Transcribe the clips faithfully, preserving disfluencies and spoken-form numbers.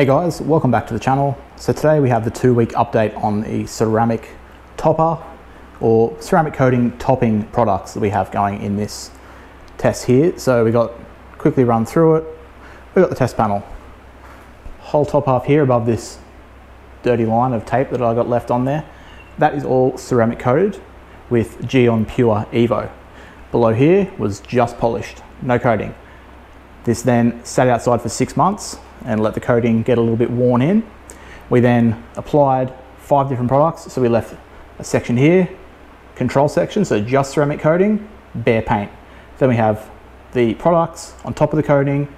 Hey guys, welcome back to the channel. So today we have the two week update on the ceramic topper or ceramic coating topping products that we have going in this test here. So we got quickly run through it. We got the test panel, whole top half here above this dirty line of tape that I got left on there. That is all ceramic coated with Gyeon Pure Evo. Below here was just polished, no coating. This then sat outside for six months and let the coating get a little bit worn in. We then applied five different products. So we left a section here, control section, so just ceramic coating, bare paint. Then we have the products on top of the coating,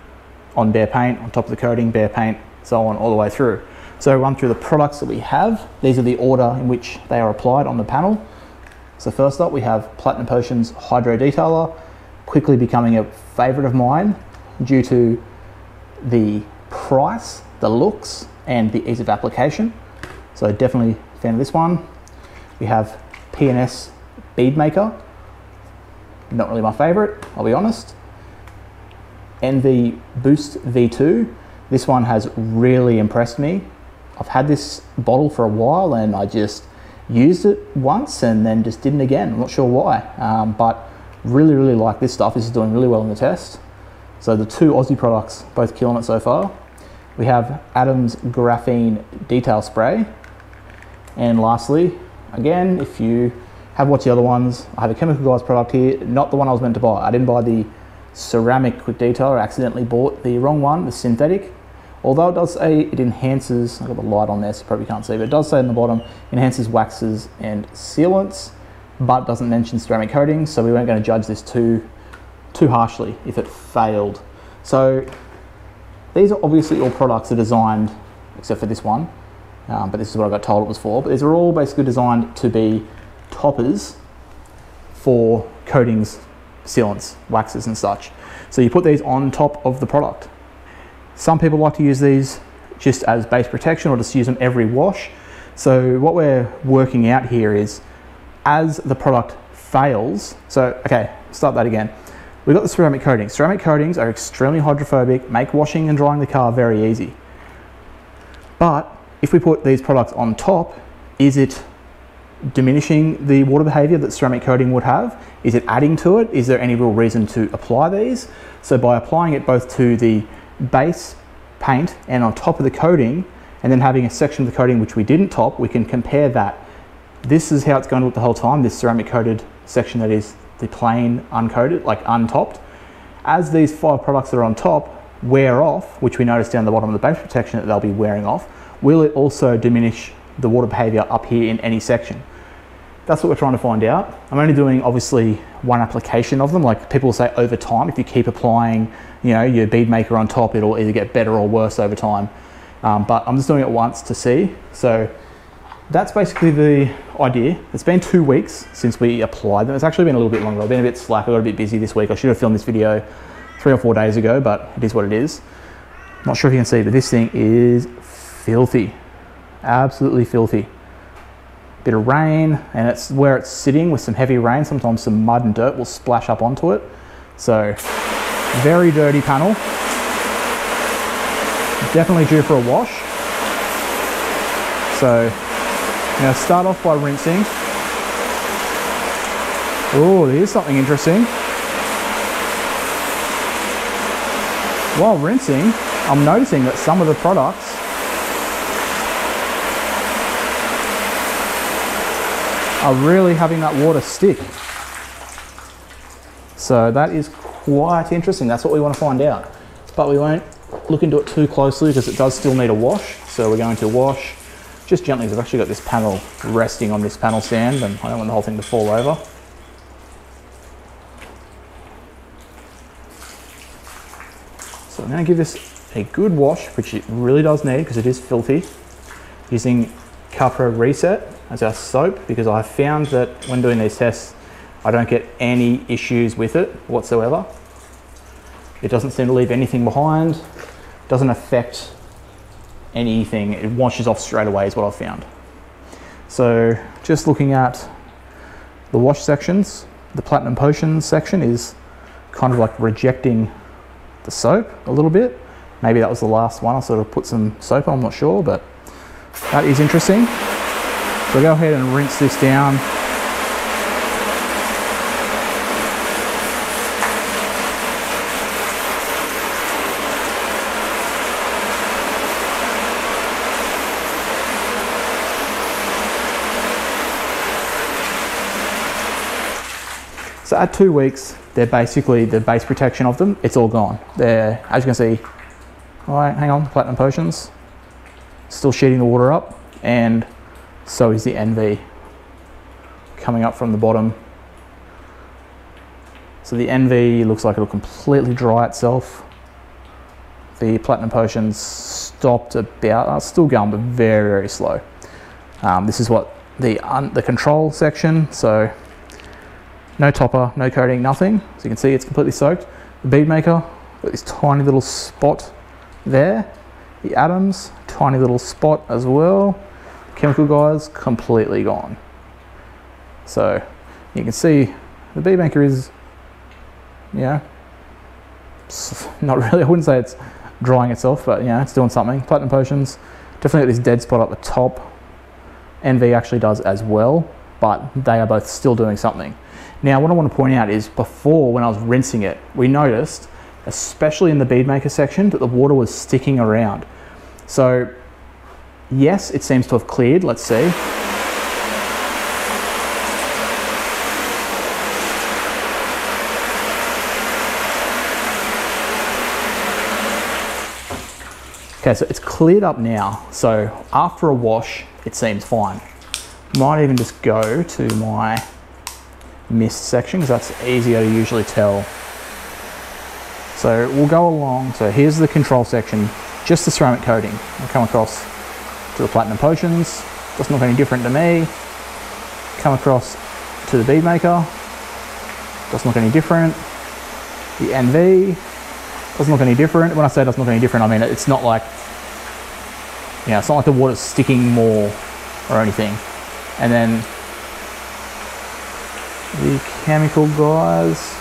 on bare paint, on top of the coating, bare paint, so on all the way through. So run through the products that we have. These are the order in which they are applied on the panel. So first up, we have Platinum Potions Hydro Detailer, quickly becoming a favorite of mine due to the price, the looks, and the ease of application. So definitely a fan of this one. We have P and S Beadmaker, not really my favorite, I'll be honest. N V Boost V two, this one has really impressed me. I've had this bottle for a while and I just used it once and then just didn't again. I'm not sure why, um, but really, really like this stuff. This is doing really well in the test. So the two Aussie products, both killing it so far. We have Adams Graphene Detail Spray. And lastly, again, if you have watched the other ones, I have a Chemical Guys product here, not the one I was meant to buy. I didn't buy the ceramic quick detailer, I accidentally bought the wrong one, the synthetic. Although it does say it enhances, I've got the light on there so you probably can't see, but it does say in the bottom, enhances waxes and sealants, but doesn't mention ceramic coatings, so we weren't going to judge this too, too harshly if it failed. So these are obviously all products that are designed, except for this one, um, but this is what I got told it was for, but these are all basically designed to be toppers for coatings, sealants, waxes and such. So you put these on top of the product. Some people like to use these just as base protection or just use them every wash. So what we're working out here is as the product fails, so okay, start that again. We've got the ceramic coatings. Ceramic coatings are extremely hydrophobic, make washing and drying the car very easy. But if we put these products on top, is it diminishing the water behavior that ceramic coating would have? Is it adding to it? Is there any real reason to apply these? So by applying it both to the base paint and on top of the coating, and then having a section of the coating which we didn't top, we can compare that. This is how it's going to look the whole time, this ceramic coated section that is the plain uncoated, like untopped. As these five products that are on top wear off, which we notice down the bottom of the base protection that they'll be wearing off, will it also diminish the water behavior up here in any section? That's what we're trying to find out. I'm only doing obviously one application of them. Like people say over time, if you keep applying, you know, your bead maker on top, it'll either get better or worse over time. Um, but I'm just doing it once to see. So that's basically the idea. It's been two weeks since we applied them. It's actually been a little bit longer. I've been a bit slack. I got a bit busy this week. I should have filmed this video three or four days ago, but it is what it is. Not sure if you can see, but this thing is filthy. Absolutely filthy. Bit of rain, and it's where it's sitting with some heavy rain, sometimes some mud and dirt will splash up onto it. So very dirty panel, definitely due for a wash. So I'm going to start off by rinsing. Oh, here's something interesting. While rinsing, I'm noticing that some of the products are really having that water stick. So that is quite interesting. That's what we want to find out. But we won't look into it too closely because it does still need a wash. So we're going to wash just gently because I've actually got this panel resting on this panel stand and I don't want the whole thing to fall over. So I'm going to give this a good wash, which it really does need because it is filthy, using CarPro Reset as our soap, because I found that when doing these tests, I don't get any issues with it whatsoever. It doesn't seem to leave anything behind, doesn't affect anything. It washes off straight away is what I've found. So just looking at the wash sections, the Platinum Potions section is kind of like rejecting the soap a little bit, Maybe that was the last one. I sort of put some soap on, I'm not sure, but that is interesting. So go ahead and rinse this down. So at two weeks, they're basically the base protection of them, it's all gone. They're, as you can see, all right, hang on, Platinum Potions, still sheeting the water up, and so is the N V coming up from the bottom. So the N V looks like it'll completely dry itself. The Platinum Potions stopped about, oh, it's still going, but very, very slow. Um, this is what the, un the control section, so no topper, no coating, nothing. So you can see it's completely soaked. The Beadmaker, got this tiny little spot there. The Adams, tiny little spot as well. Chemical guys, completely gone. So you can see the Beadmaker is, you know, not really, I wouldn't say it's drying itself, but you know, it's doing something. Platinum Potions, definitely got this dead spot at the top. N V actually does as well, but they are both still doing something. Now, what I want to point out is before, when I was rinsing it, we noticed, especially in the Beadmaker section, that the water was sticking around. So, yes, it seems to have cleared, let's see. Okay, so it's cleared up now. So after a wash, it seems fine. Might even just go to my mist section, because that's easier to usually tell. So we'll go along, so here's the control section, just the ceramic coating. We'll come across to the Platinum Potions, doesn't look any different to me. Come across to the Beadmaker, doesn't look any different. The N V, doesn't look any different. When I say doesn't look any different, I mean it's not like, you know, it's not like the water's sticking more or anything. And then the chemical guys.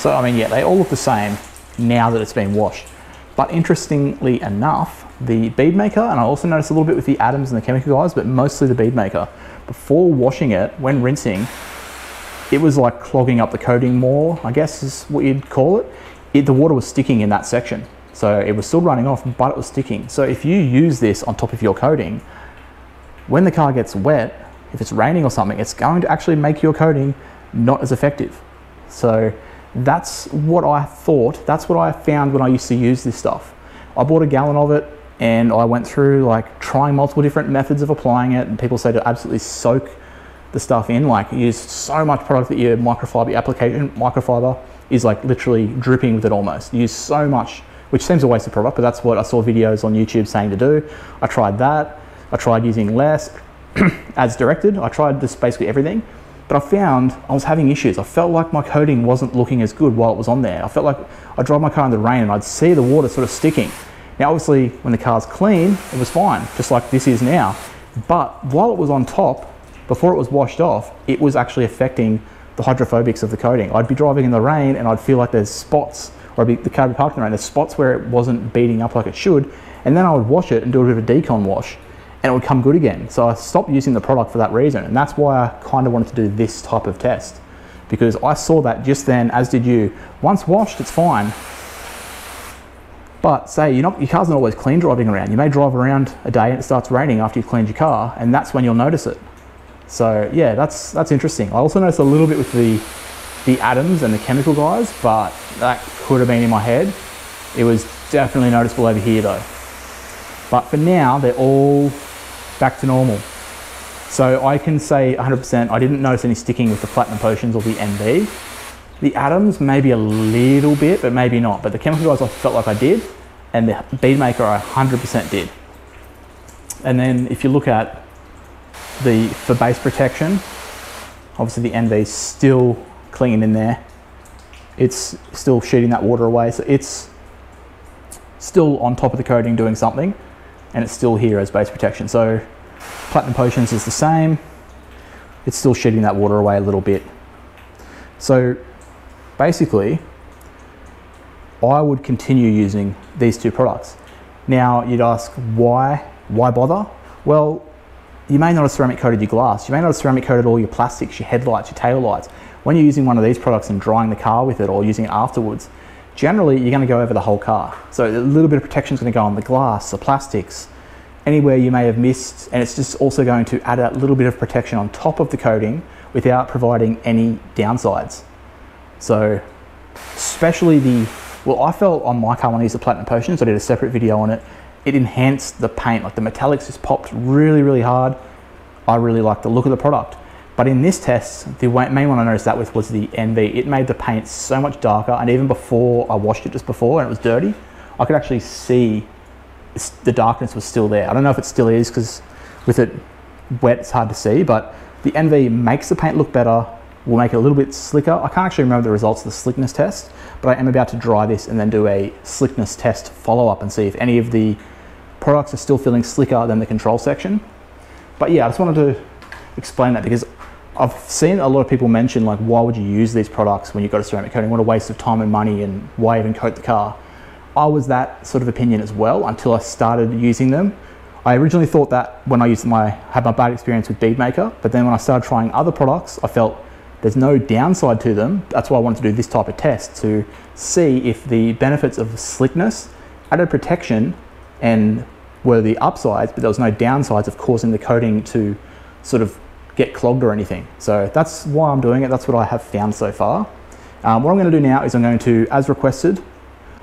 So, I mean, yeah, they all look the same now that it's been washed. But interestingly enough, the Beadmaker, and I also noticed a little bit with the Adams and the chemical guys, but mostly the Beadmaker, before washing it, when rinsing, it was like clogging up the coating more, I guess is what you'd call it. It the water was sticking in that section. So it was still running off, but it was sticking. So if you use this on top of your coating, when the car gets wet, if it's raining or something, it's going to actually make your coating not as effective. So that's what I thought, that's what I found when I used to use this stuff. I bought a gallon of it and I went through like trying multiple different methods of applying it, and people say to absolutely soak the stuff in, like use so much product that your microfiber application, microfiber is like literally dripping with it almost. You use so much, which seems a waste of product, but that's what I saw videos on YouTube saying to do. I tried that. I tried using less as directed. I tried just basically everything, but I found I was having issues. I felt like my coating wasn't looking as good while it was on there. I felt like I'd drive my car in the rain and I'd see the water sort of sticking. Now, obviously when the car's clean, it was fine, just like this is now. But while it was on top, before it was washed off, it was actually affecting the hydrophobics of the coating. I'd be driving in the rain and I'd feel like there's spots, or I'd be, the car would be parked in the rain, there's spots where it wasn't beating up like it should. And then I would wash it and do a bit of a decon wash, and it would come good again. So I stopped using the product for that reason, and that's why I kind of wanted to do this type of test, because I saw that just then, as did you. Once washed, it's fine. But say you're not, your car's not always clean driving around. You may drive around a day and it starts raining after you've cleaned your car, and that's when you'll notice it. So yeah, that's that's interesting. I also noticed a little bit with the the Adams and the chemical guys, but that could have been in my head. It was definitely noticeable over here though. But for now, they're all back to normal. So I can say one hundred percent I didn't notice any sticking with the Platinum Potions or the N V. The Adams, maybe a little bit, but maybe not. But the chemical guys, I felt like I did, and the Beadmaker, I one hundred percent did. And then if you look at the for base protection, obviously the N V's still clinging in there. It's still sheeting that water away, so it's still on top of the coating doing something, and it's still here as base protection. So Platinum Potions is the same. It's still shedding that water away a little bit. So basically, I would continue using these two products. Now you'd ask, why, why bother? Well, you may not have ceramic coated your glass, you may not have ceramic coated all your plastics, your headlights, your tail lights. When you're using one of these products and drying the car with it or using it afterwards, generally you're gonna go over the whole car. So a little bit of protection is gonna go on the glass, the plastics, anywhere you may have missed, and it's just also going to add a little bit of protection on top of the coating without providing any downsides. So, especially the, well, I felt on my car when I used the Platinum Potions, I did a separate video on it, it enhanced the paint, like the metallics just popped really, really hard. I really liked the look of the product. But in this test, the main one I noticed that with was the N V. It made the paint so much darker, and even before I washed it just before and it was dirty, I could actually see the darkness was still there. I don't know if it still is because with it wet, it's hard to see, but the N V makes the paint look better, will make it a little bit slicker. I can't actually remember the results of the slickness test, but I am about to dry this and then do a slickness test follow-up and see if any of the products are still feeling slicker than the control section. But yeah, I just wanted to explain that because I've seen a lot of people mention, like, why would you use these products when you've got a ceramic coating? What a waste of time and money, and why even coat the car? I was that sort of opinion as well until I started using them. I originally thought that when I used my, had my bad experience with Beadmaker, but then when I started trying other products, I felt there's no downside to them. That's why I wanted to do this type of test, to see if the benefits of slickness, added protection, and were the upsides, but there was no downsides of causing the coating to sort of get clogged or anything. So that's why I'm doing it. That's what I have found so far. Um, what I'm going to do now is I'm going to, as requested,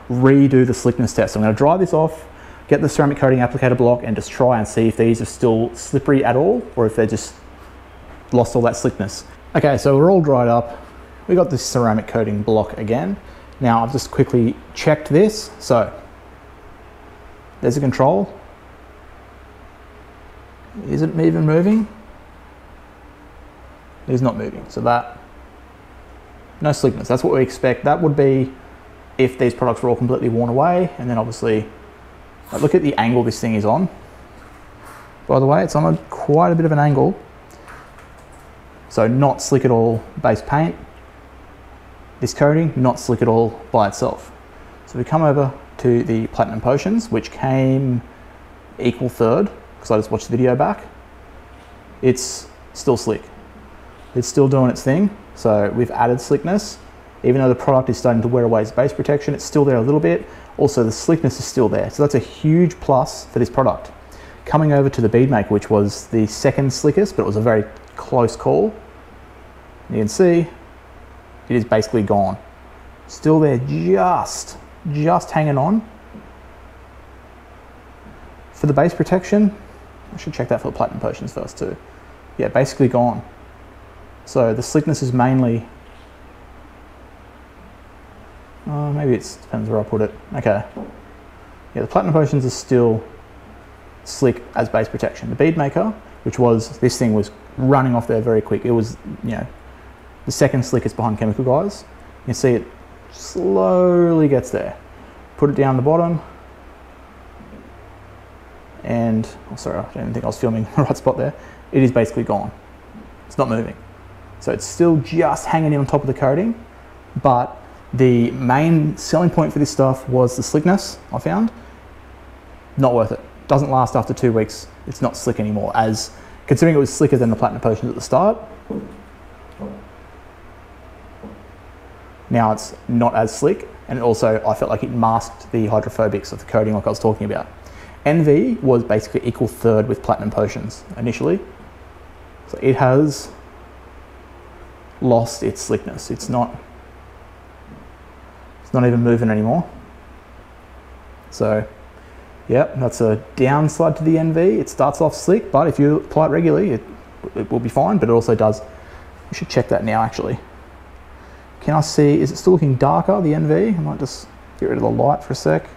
redo the slickness test. So I'm going to dry this off, get the ceramic coating applicator block, and just try and see if these are still slippery at all, or if they're just lost all that slickness. Okay, so we're all dried up. We got this ceramic coating block again. Now I've just quickly checked this. So there's a control. Is it even moving? It is not moving. So that, no slickness. That's what we expect. That would be if these products were all completely worn away. And then obviously, look at the angle this thing is on. By the way, it's on a, quite a bit of an angle. So not slick at all base paint. This coating, not slick at all by itself. So we come over to the Platinum Potions, which came equal third, because I just watched the video back. It's still slick. It's still doing its thing. So we've added slickness. Even though the product is starting to wear away its base protection, it's still there a little bit. Also, the slickness is still there. So that's a huge plus for this product. Coming over to the Beadmaker, which was the second slickest, but it was a very close call. You can see it is basically gone. Still there, just, just hanging on. For the base protection, I should check that for the Platinum Potions first too. Yeah, basically gone. So the slickness is mainly, uh, maybe it depends where I put it. Okay. Yeah, the Platinum Potions is still slick as base protection. The Beadmaker, which was, this thing was running off there very quick. It was, you know, the second slickest behind Chemical Guys. You can see it slowly gets there. Put it down the bottom. And, oh, sorry, I didn't think I was filming the right spot there. It is basically gone. It's not moving. So it's still just hanging in on top of the coating, but the main selling point for this stuff was the slickness, I found. Not worth it. Doesn't last after two weeks. It's not slick anymore, as considering it was slicker than the Platinum Potions at the start. Now it's not as slick, and also I felt like it masked the hydrophobics of the coating like I was talking about. N V was basically equal third with Platinum Potions initially. So it has lost its slickness. It's not, it's not even moving anymore. So, yep, that's a downside to the N V. It starts off slick, but if you apply it regularly, it, it will be fine, but it also does, we should check that now actually. Can I see, is it still looking darker, the N V? I might just get rid of the light for a sec.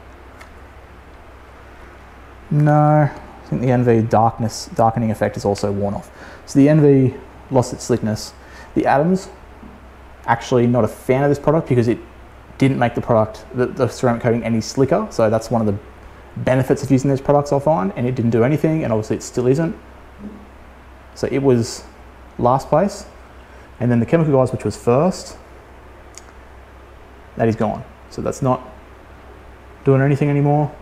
No, I think the N V darkness, darkening effect is also worn off. So the N V lost its slickness. The Adams, actually not a fan of this product because it didn't make the product, the, the ceramic coating any slicker. So that's one of the benefits of using these products I find, and it didn't do anything, and obviously it still isn't. So it was last place. And then the Chemical Guys, which was first. that is gone. So that's not doing anything anymore,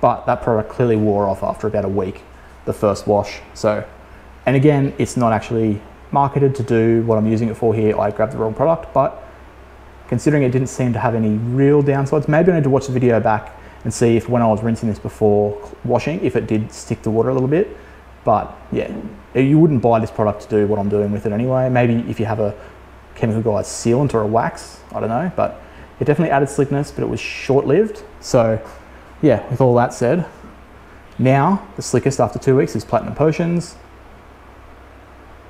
but that product clearly wore off after about a week, the first wash. So, and again, it's not actually marketed to do what I'm using it for here. I grabbed the wrong product, but considering it didn't seem to have any real downsides, maybe I need to watch the video back and see if when I was rinsing this before washing, if it did stick to water a little bit. But yeah, you wouldn't buy this product to do what I'm doing with it anyway. Maybe if you have a chemical guy's sealant or a wax, I don't know, but it definitely added slickness, but it was short-lived. So yeah, with all that said, now the slickest after two weeks is Platinum Potions.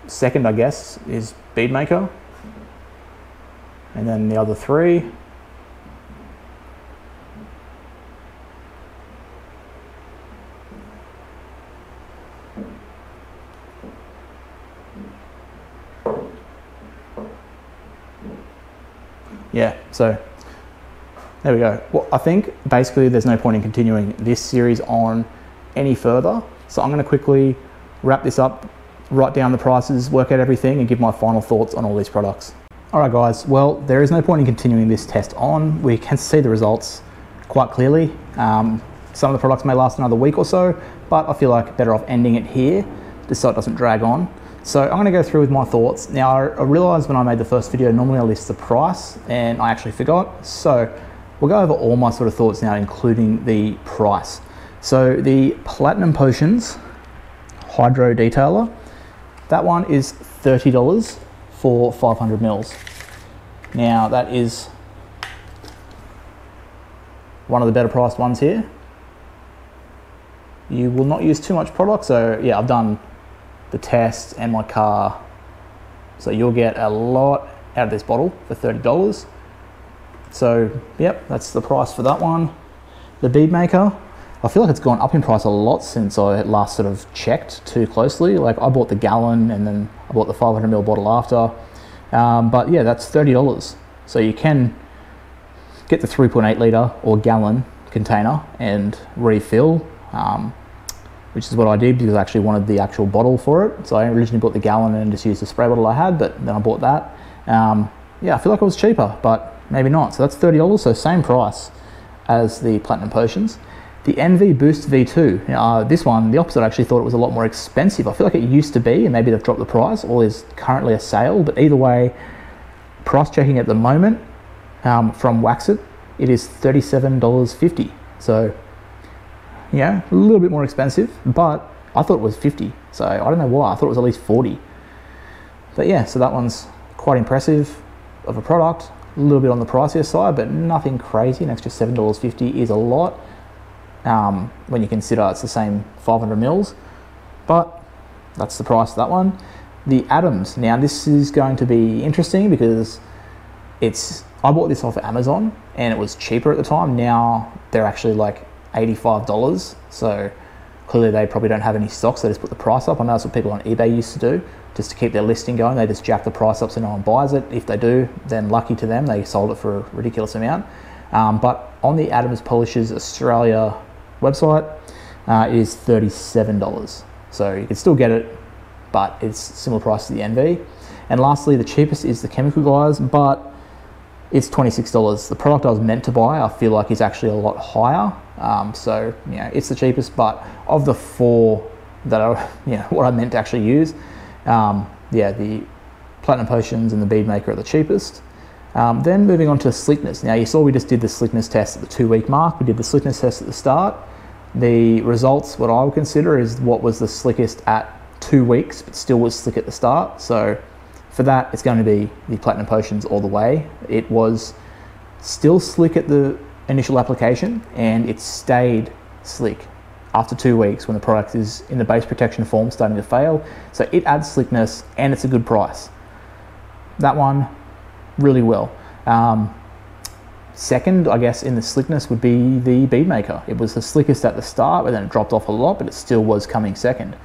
Second, I guess, is Beadmaker. And then the other three, yeah, so there we go. Well, I think basically there's no point in continuing this series on any further. So I'm going to quickly wrap this up, write down the prices, work out everything, and give my final thoughts on all these products. All right, guys, well, there is no point in continuing this test on. We can see the results quite clearly. Um, some of the products may last another week or so, but I feel like better off ending it here just so it doesn't drag on. So I'm going to go through with my thoughts. Now, I realized when I made the first video, normally I list the price, and I actually forgot. So we'll go over all my sort of thoughts now, including the price. So the Platinum Potions Hydro Detailer, that one is thirty dollars for five hundred mils. Now, that is one of the better priced ones here. You will not use too much product. So yeah, I've done the test and my car. So you'll get a lot out of this bottle for thirty dollars. So yep, that's the price for that one. The Beadmaker, I feel like it's gone up in price a lot since I last sort of checked too closely. Like, I bought the gallon and then I bought the five hundred mil bottle after. Um, but yeah, that's thirty dollars. So you can get the three point eight litre or gallon container and refill, um, which is what I did because I actually wanted the actual bottle for it. So I originally bought the gallon and just used the spray bottle I had, but then I bought that. Um, yeah, I feel like it was cheaper, but maybe not. So that's thirty dollars, so same price as the Platinum Potions. The N V Boost V two, uh, this one, the opposite, I actually thought it was a lot more expensive. I feel like it used to be, and maybe they've dropped the price, or there's currently a sale, but either way, price checking at the moment um, from Waxit, it is thirty-seven dollars fifty. So, yeah, a little bit more expensive, but I thought it was fifty, so I don't know why. I thought it was at least forty. But yeah, so that one's quite impressive of a product, a little bit on the pricier side, but nothing crazy. An extra seven dollars fifty is a lot. Um, when you consider it's the same five hundred mils, but that's the price of that one. The Adams, now this is going to be interesting because it's, I bought this off of Amazon and it was cheaper at the time. Now they're actually like eighty-five dollars, so clearly they probably don't have any stocks, so they just put the price up. I know that's what people on eBay used to do, just to keep their listing going. They just jack the price up so no one buys it. If they do, then lucky to them, they sold it for a ridiculous amount. Um, but on the Adams Polishers Australia website, uh, it is thirty-seven dollars. So you can still get it, but it's similar price to the N V. And lastly, the cheapest is the Chemical Guys, but it's twenty-six dollars. The product I was meant to buy, I feel like, is actually a lot higher. Um, so, you know, it's the cheapest, but of the four that are, you know, what I meant to actually use, um, yeah, the Platinum Potions and the Beadmaker are the cheapest. Um, then moving on to slickness. Now, you saw we just did the slickness test at the two week mark. We did the slickness test at the start. The results, what I would consider is what was the slickest at two weeks, but still was slick at the start. So for that, it's going to be the Platinum Potions all the way. It was still slick at the initial application and it stayed slick after two weeks when the product is in the base protection form starting to fail. So it adds slickness and it's a good price. That one, really well. Um, second, I guess, in the slickness would be the Beadmaker. It was the slickest at the start, but then it dropped off a lot, but it still was coming second.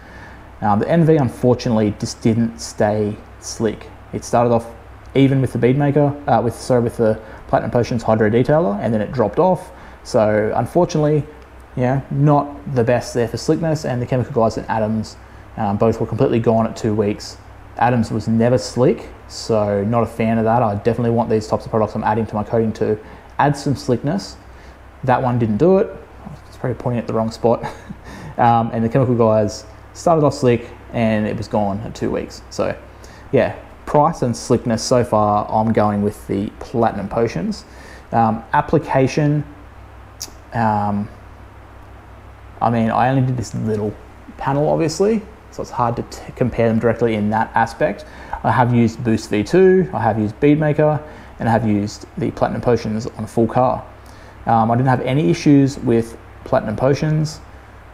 Um, the N V, unfortunately, just didn't stay slick. It started off even with the Beadmaker, uh, with, sorry, with the Platinum Potions Hydro Detailer, and then it dropped off. So, unfortunately, yeah, not the best there for slickness, and the Chemical Guys and Adams, um, both were completely gone at two weeks. Adams was never slick, so not a fan of that. I definitely want these types of products I'm adding to my coating to add some slickness. That one didn't do it. It's probably pointing at the wrong spot. um, and the chemical guys started off slick and it was gone in two weeks. So yeah, price and slickness so far, I'm going with the Platinum Potions. Um, application, um, I mean, I only did this little panel, obviously, so it's hard to t compare them directly in that aspect. I have used Boost V two, I have used Beadmaker, and I have used the Platinum Potions on a full car. Um, I didn't have any issues with Platinum Potions,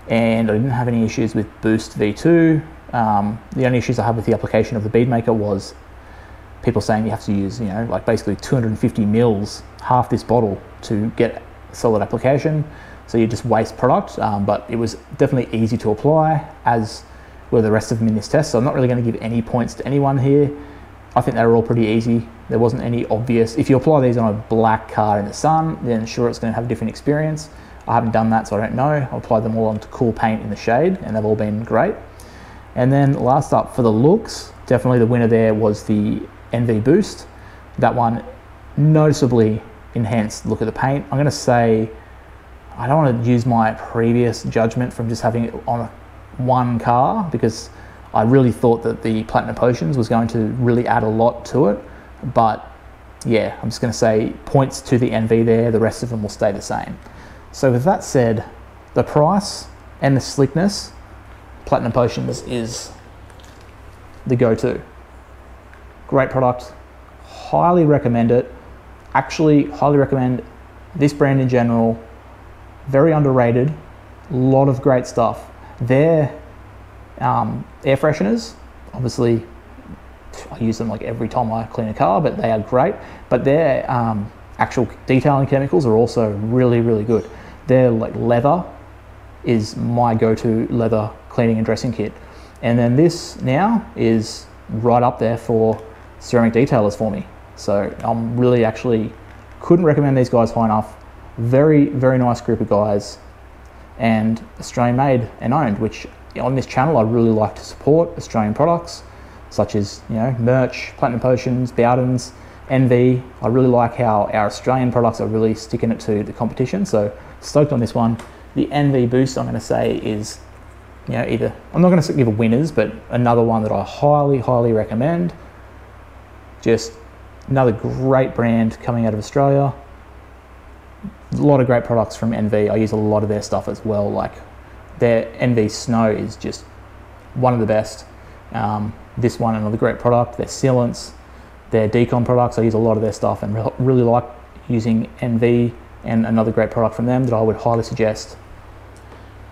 and I didn't have any issues with Boost V two. Um, the only issues I had with the application of the Beadmaker was people saying you have to use, you know, like basically two hundred fifty mils, half this bottle, to get solid application. So you just waste product, um, but it was definitely easy to apply, as were the rest of them in this test. So I'm not really going to give any points to anyone here. I think they were all pretty easy. There wasn't any obvious. If you apply these on a black car in the sun, then sure, it's going to have a different experience. I haven't done that, so I don't know. I applied them all onto cool paint in the shade, and they've all been great. And then last up for the looks, definitely the winner there was the N V Boost. That one noticeably enhanced the look of the paint. I'm going to say, I don't want to use my previous judgment from just having it on one car, because I really thought that the Platinum Potions was going to really add a lot to it. But yeah, I'm just going to say points to the N V there. The rest of them will stay the same. So with that said, the price and the slickness, Platinum Potions is the go-to. Great product, highly recommend it. Actually, highly recommend this brand in general. Very underrated, a lot of great stuff. Their um, air fresheners, obviously, I use them like every time I clean a car, but they are great. But their um, actual detailing chemicals are also really, really good. Their like leather is my go-to leather cleaning and dressing kit. And then this now is right up there for ceramic detailers for me. So I'm really actually couldn't recommend these guys high enough. Very, very nice group of guys, and Australian made and owned, which on this channel I really like to support Australian products, such as, you know, merch, Platinum Potions, Bowdens, N V. I really like how our Australian products are really sticking it to the competition, so stoked on this one. The N V Boost, I'm going to say, is, you know, either, I'm not going to give a winners, but another one that I highly, highly recommend. Just another great brand coming out of Australia. A lot of great products from N V. I use a lot of their stuff as well. Like their N V Snow is just one of the best. Um, this one, another great product. Their sealants, their decon products, I use a lot of their stuff and re really like using N V, and another great product from them that I would highly suggest.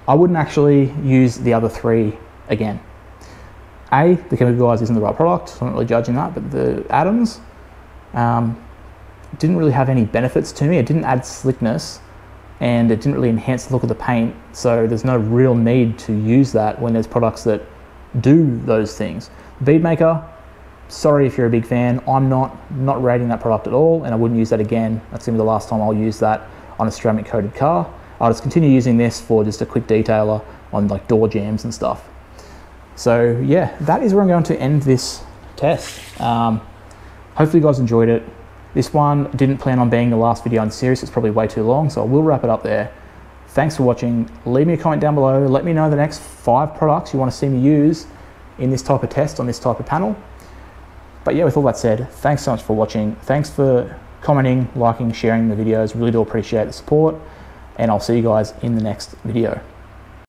I wouldn't actually use the other three again. A, the Chemical Guys isn't the right product, so I'm not really judging that, but the Adams, um, didn't really have any benefits to me. It didn't add slickness, and it didn't really enhance the look of the paint, so there's no real need to use that when there's products that do those things. Beadmaker, sorry if you're a big fan, I'm not not rating that product at all, and I wouldn't use that again. That's gonna be the last time I'll use that on a ceramic coated car. I'll just continue using this for just a quick detailer on like door jams and stuff. So yeah, that is where I'm going to end this test. Um, hopefully you guys enjoyed it. This one didn't plan on being the last video in the series. It's probably way too long, so I will wrap it up there. Thanks for watching. Leave me a comment down below. Let me know the next five products you want to see me use in this type of test on this type of panel. But yeah, with all that said, thanks so much for watching. Thanks for commenting, liking, sharing the videos. Really do appreciate the support, and I'll see you guys in the next video.